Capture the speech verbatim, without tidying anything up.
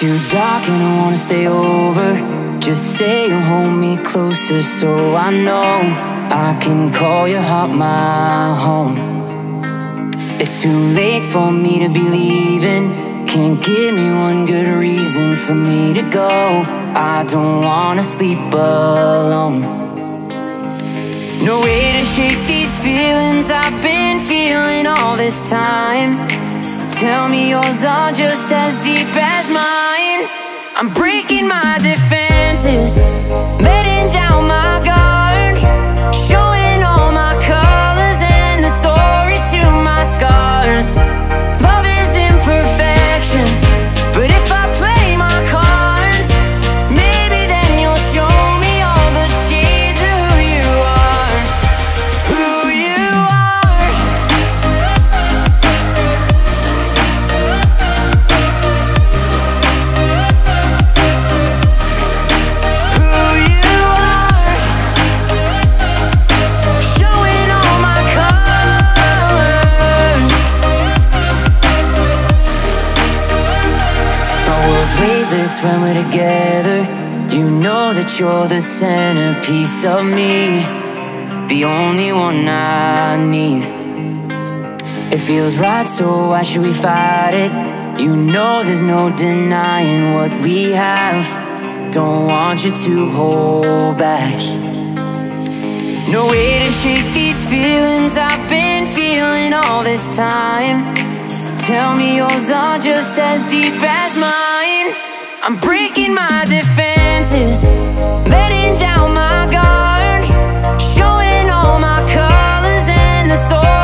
too dark and I wanna stay over. Just say you'll hold me closer so I know I can call your heart my home. It's too late for me to be leaving. Can't give me one good reason for me to go. I don't wanna sleep alone. No way to shake these feelings I've been feeling all this time. Tell me yours are just as deep as mine. I'm breaking my defense, letting down my guard, showing all my colors and the stories to my scars. Love is imperfection, but if I play my cards, maybe then you'll show me all the shades of who you are, who you when we're together. You know that you're the centerpiece of me, the only one I need. It feels right, so why should we fight it? You know there's no denying what we have. Don't want you to hold back. No way to shake these feelings I've been feeling all this time. Tell me yours are just as deep as mine. I'm breaking my defenses, letting down my guard, showing all my colors and the story.